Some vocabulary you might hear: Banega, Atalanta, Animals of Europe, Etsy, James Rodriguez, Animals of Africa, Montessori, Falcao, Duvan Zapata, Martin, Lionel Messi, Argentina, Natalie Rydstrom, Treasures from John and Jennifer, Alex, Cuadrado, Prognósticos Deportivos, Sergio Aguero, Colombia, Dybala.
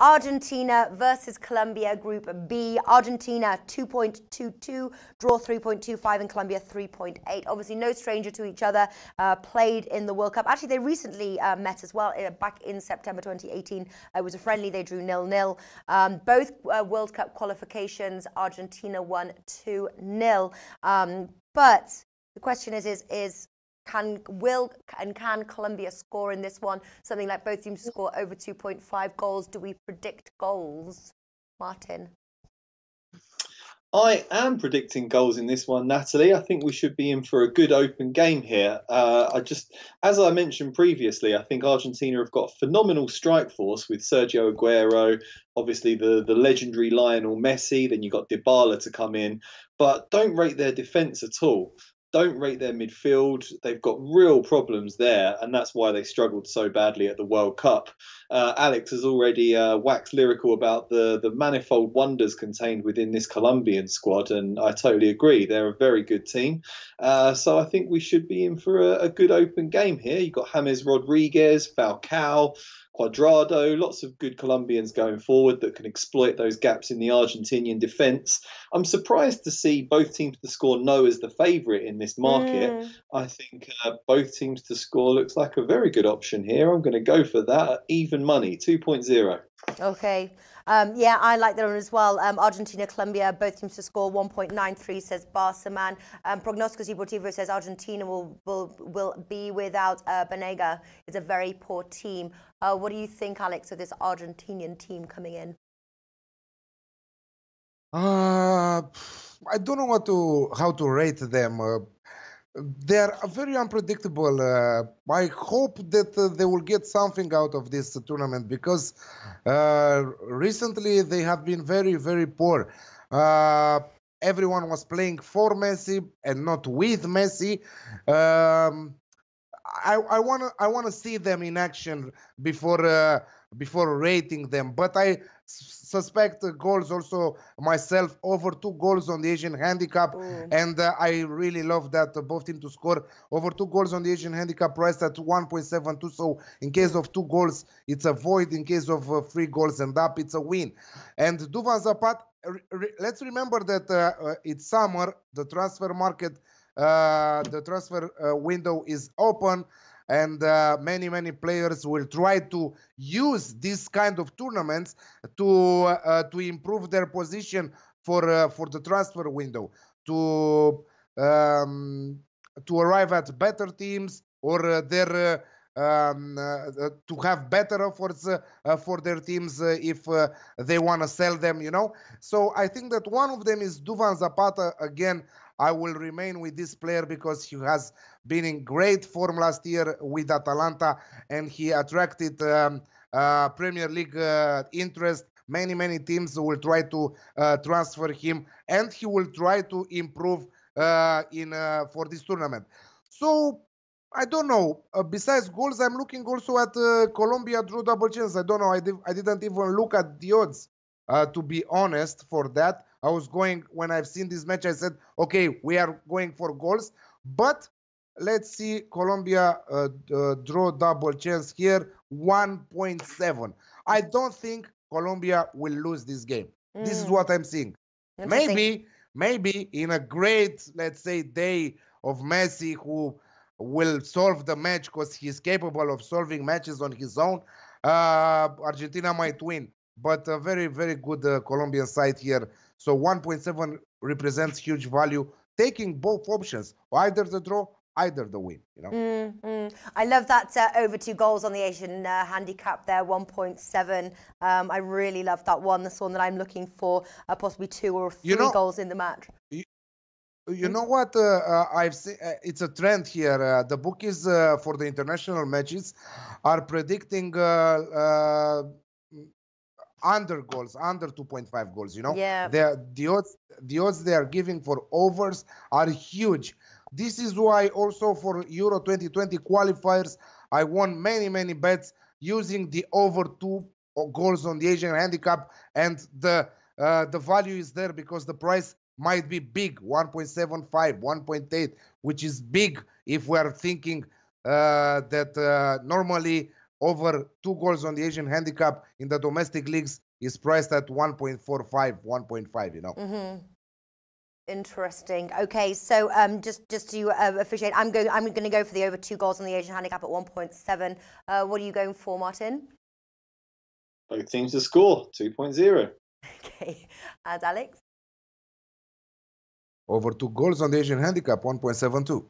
Argentina versus Colombia, Group B. Argentina 2.22, draw 3.25, and Colombia 3.8. Obviously, no stranger to each other. Played in the World Cup. Actually, they recently met as well back in September 2018. It was a friendly. They drew 0-0. Both World Cup qualifications, Argentina won 2-0. But the question is Can Colombia score in this one? Something like both teams score over 2.5 goals. Do we predict goals, Martin? I am predicting goals in this one, Natalie. I think we should be in for a good open game here. As I mentioned previously, I think Argentina have got a phenomenal strike force with Sergio Aguero, obviously the legendary Lionel Messi. Then you've got Dybala to come in. But don't rate their defence at all. Don't rate their midfield. They've got real problems there, and that's why they struggled so badly at the World Cup. Alex has already waxed lyrical about the manifold wonders contained within this Colombian squad, and I totally agree. They're a very good team. So I think we should be in for a good open game here. You've got James Rodriguez, Falcao, Cuadrado, lots of good Colombians going forward that can exploit those gaps in the Argentinian defence. I'm surprised to see both teams to score no as the favourite in this market. I think both teams to score looks like a very good option here. I'm going to go for that. Even money, 2.0. Okay. Yeah, I like that one as well. Argentina, Colombia, both teams to score 1.93, says Barsaman. Prognósticos Deportivos says Argentina will be without Banega. It's a very poor team. What do you think, Alex, of this Argentinian team coming in? I don't know how to rate them. They are very unpredictable. I hope that they will get something out of this tournament, because recently they have been very, very poor. Everyone was playing for Messi and not with Messi. I wanna see them in action before rating them. But I suspect goals also myself, over 2 goals on the Asian handicap. And I really love that both teams to score over 2 goals on the Asian handicap, priced at 1.72. So in case of 2 goals, it's a void. In case of 3 goals and up, it's a win. And Duvan Zapata, let's remember that it's summer. The transfer market, the transfer window is open. And many players will try to use this kind of tournaments to improve their position for the transfer window, to arrive at better teams, or to have better offers for their teams if they want to sell them, you know. So I think that one of them is Duvan Zapata again. I will remain with this player because he has been in great form last year with Atalanta, and he attracted Premier League interest. Many teams will try to transfer him, and he will try to improve for this tournament. So I don't know. Besides goals, I'm looking also at Colombia draw double chance. I don't know. I didn't even look at the odds, to be honest, for that. I was going, when I've seen this match, I said, okay, we are going for goals. But let's see, Colombia draw double chance here, 1.7. I don't think Colombia will lose this game. This is what I'm seeing. Maybe in a great, let's say, day of Messi, who will solve the match because he's capable of solving matches on his own, Argentina might win. But a very, very good Colombian side here. So 1.7 represents huge value, taking both options, either the draw, either the win, you know. I love that over 2 goals on the Asian handicap there, 1.7. I really love that one. That's one that I'm looking for, possibly 2 or 3 goals in the match. You know what? I've seen, it's a trend here. The bookies for the international matches are predicting under goals, under 2.5 goals, you know. Yeah. The odds they are giving for overs are huge. This is why also for Euro 2020 qualifiers, I won many bets using the over 2 goals on the Asian handicap, and the value is there because the price might be big, 1.75, 1.8, which is big if we are thinking that normally over 2 goals on the Asian handicap in the domestic leagues is priced at 1.45, 1.5, you know. Mm-hmm. Interesting. Okay, so just to officiate, I'm going to go for the over 2 goals on the Asian handicap at 1.7. What are you going for, Martin? Both teams to score, 2.0. Okay, and Alex? Over 2 goals on the Asian handicap, 1.72.